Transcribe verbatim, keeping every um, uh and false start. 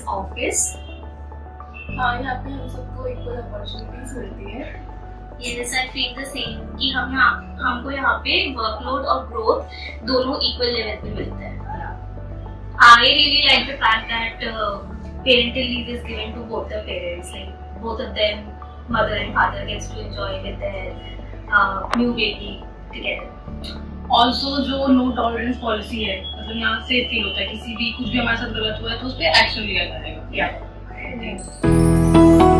As office. यहाँ पे हम सबको इक्वल अपॉर्चुनिटीज मिलती है। Yes, I feel the same कि हम यहाँ हमको यहाँ पे वर्कलोड और ग्रोथ दोनों इक्वल लेवल पे मिलता है। I really like the fact that uh, parental leave is given to both the parents, like both of them, mother and father gets to enjoy with their uh, new baby together. Also जो no tolerance policy है, मतलब यहाँ से feel होता है किसी भी कुछ भी हमारे साथ गलत हुआ है तो उस पर एक्शन लिया जाएगा।